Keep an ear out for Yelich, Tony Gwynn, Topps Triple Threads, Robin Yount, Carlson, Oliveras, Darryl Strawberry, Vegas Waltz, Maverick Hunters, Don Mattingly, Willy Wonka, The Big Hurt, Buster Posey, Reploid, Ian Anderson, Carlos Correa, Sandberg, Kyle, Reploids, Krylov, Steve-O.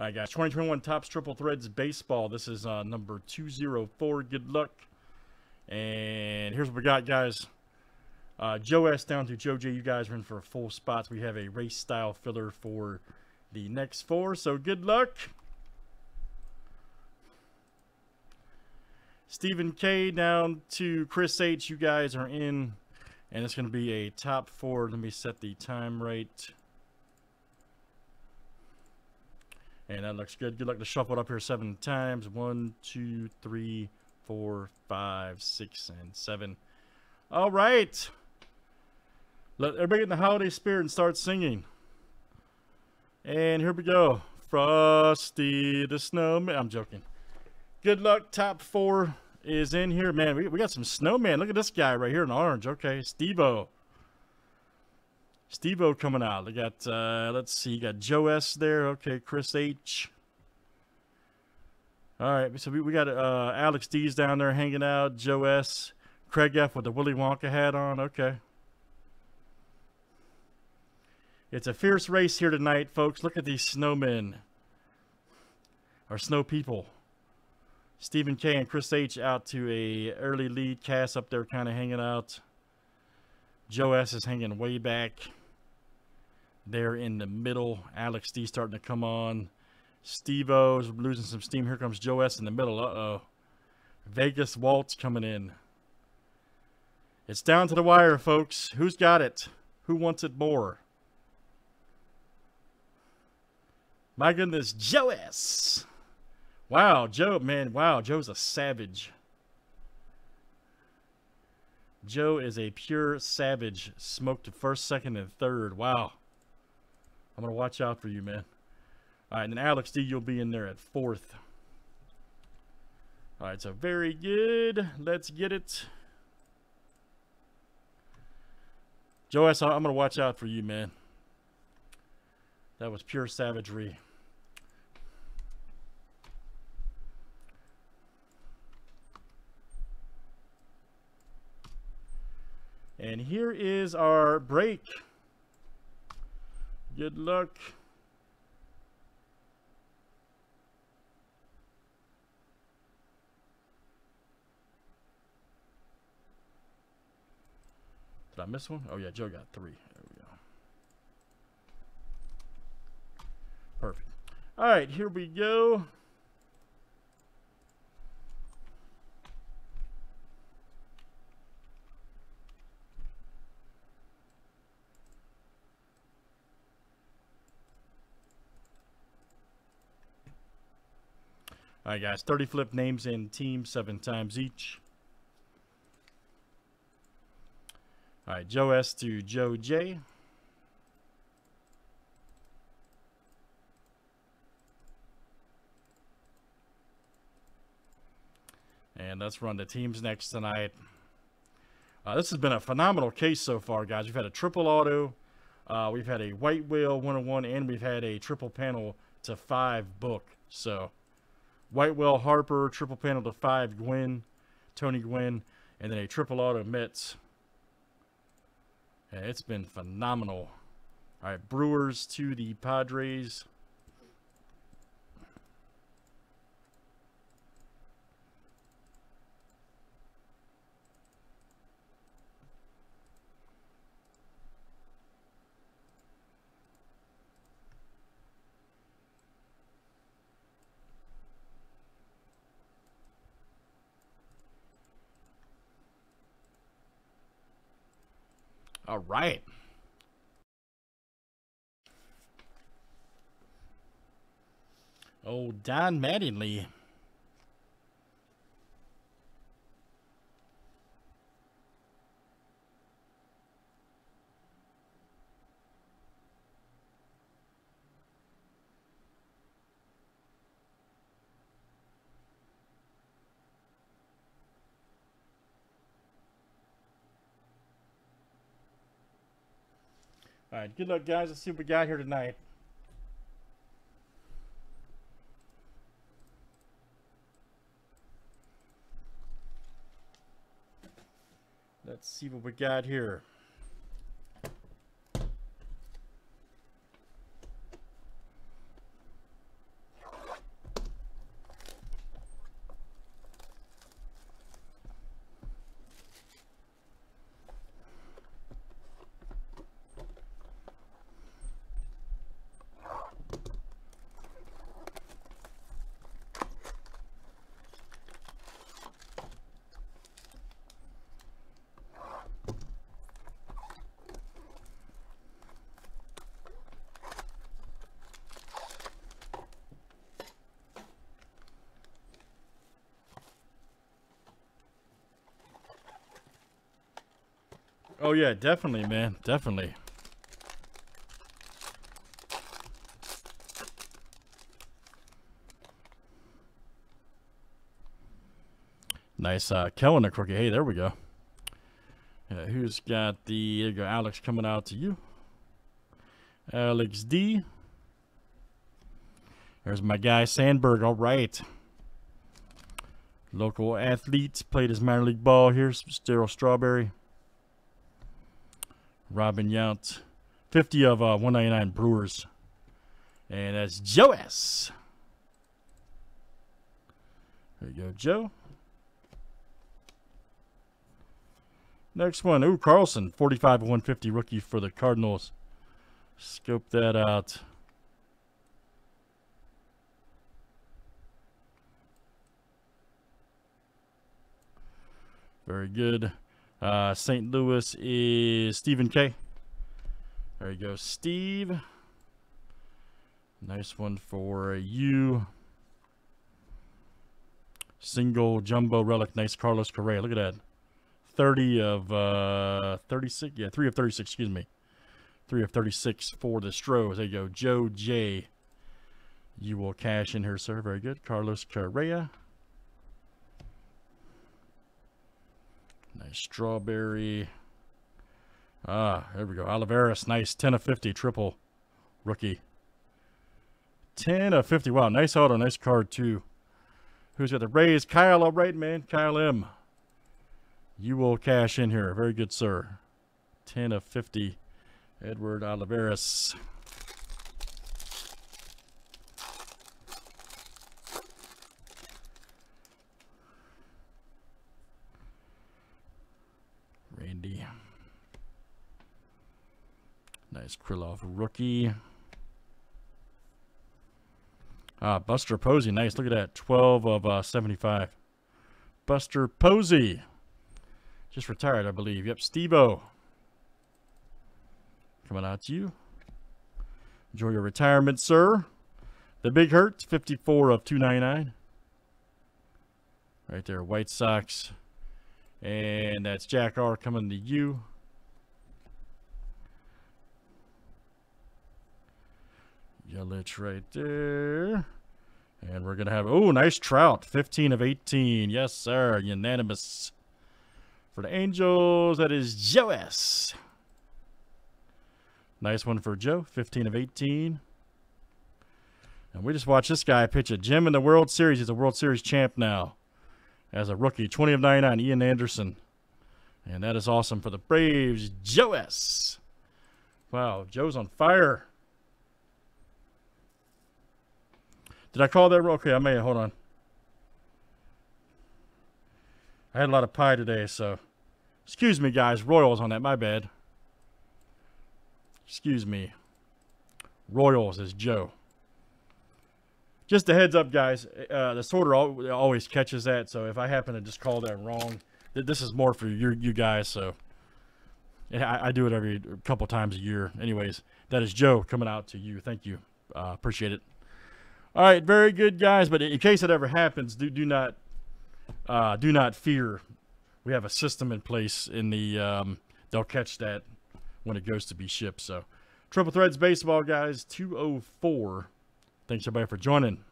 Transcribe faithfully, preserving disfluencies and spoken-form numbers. All right, guys, twenty twenty-one Topps Triple Threads Baseball. This is uh, number two oh four. Good luck. And here's what we got, guys. Uh, Joe S. down to Joe J. You guys are in for full spots. We have a race-style filler for the next four, so good luck. Stephen K. down to Chris H. You guys are in, and it's going to be a top four. Let me set the time right. And that looks good. Good luck to shuffle it up here seven times. One, two, three, four, five, six, and seven. All right. Let everybody get in the holiday spirit and start singing. And here we go. Frosty the Snowman. I'm joking. Good luck. Top four is in here. Man, we, we got some snowman. Look at this guy right here in orange. Okay, Steve-O. Steve-O coming out. We got, uh, let's see, you got Joe S there. Okay, Chris H. All right, so we, we got uh, Alex D's down there hanging out. Joe S. Craig F with the Willy Wonka hat on. Okay. It's a fierce race here tonight, folks. Look at these snowmen. Or snow people. Stephen K. and Chris H. out to a early lead. Cass up there kind of hanging out. Joe S. is hanging way back there in the middle. Alex D. starting to come on. Steve-O's losing some steam. Here comes Joe S. in the middle. Uh-oh. Vegas Waltz coming in. It's down to the wire, folks. Who's got it? Who wants it more? My goodness, Joe S. Wow, Joe, man, wow, Joe's a savage. Joe is a pure savage. Smoked to first, second, and third. Wow. I'm going to watch out for you, man. All right, and then Alex D, you'll be in there at fourth. All right, so very good. Let's get it. Joe S, I'm going to watch out for you, man. That was pure savagery. And here is our break. Good luck. Did I miss one? Oh, yeah, Joe got three. There we go. Perfect. All right, here we go. All right, guys, thirty flip names and teams, seven times each. All right, Joe S to Joe J. And let's run the teams next tonight. Uh, this has been a phenomenal case so far, guys. We've had a triple auto. Uh, we've had a white whale one oh one, and we've had a triple panel to five book. So... White Whale Harper, triple panel to five Gwynn, Tony Gwynn, and then a triple auto Mets. Yeah, it's been phenomenal. All right, Brewers to the Padres. All right. Oh, Don Mattingly. All right, good luck, guys. Let's see what we got here tonight. Let's see what we got here. Oh yeah, definitely, man, definitely. Nice, uh, Kellen a crooked. Hey, there we go. Uh, who's got the, there you go, Alex coming out to you. Alex D. There's my guy, Sandberg. All right. Local athletes. Played his minor league ball. Here's Darryl Strawberry. Robin Yount. fifty of uh, one ninety-nine Brewers. And that's Joe S. There you go, Joe. Next one. Ooh, Carlson. forty-five of one fifty rookie for the Cardinals. Scope that out. Very good. Uh, Saint Louis is Stephen K. There you go, Steve. Nice one for you. Single jumbo relic. Nice Carlos Correa. Look at that. thirty of uh, thirty-six. Yeah, three of thirty-six, excuse me. three of thirty-six for the Stros. There you go, Joe J. You will cash in here, sir. Very good. Carlos Correa. Nice Strawberry. Ah, there we go. Oliveras, nice. ten of fifty, triple rookie. ten of fifty. Wow, nice auto, nice card, too. Who's got the Rays? Kyle, all right, man. Kyle M. You will cash in here. Very good, sir. ten of fifty, Edward Oliveras. Nice Krylov rookie. Ah, Buster Posey. Nice. Look at that. twelve of seventy-five. Buster Posey. Just retired, I believe. Yep. Steve-O. Coming out to you. Enjoy your retirement, sir. The Big Hurt. fifty-four of two ninety-nine. Right there. White Sox. And that's Jack R. coming to you. Yelich right there. And we're going to have, oh, nice Trout. fifteen of eighteen. Yes, sir. Unanimous. For the Angels, that is Joe S. Nice one for Joe. fifteen of eighteen. And we just watched this guy pitch a gem in the World Series. He's a World Series champ now. As a rookie. twenty of ninety-nine, Ian Anderson. And that is awesome for the Braves. Joe S. Wow, Joe's on fire. Did I call that? Okay, I may. Hold on. I had a lot of pie today, so. Excuse me, guys. Royals on that. My bad. Excuse me. Royals is Joe. Just a heads up, guys. Uh, the sorter al always catches that, so if I happen to just call that wrong, th this is more for you, you guys, so. Yeah, I, I do it every couple times a year. Anyways, that is Joe coming out to you. Thank you. Uh, appreciate it. All right, very good, guys. But in case it ever happens, do do not uh, do not fear. We have a system in place. In the um, they'll catch that when it goes to be shipped. So, Triple Threads Baseball, guys, two oh four. Thanks everybody for joining.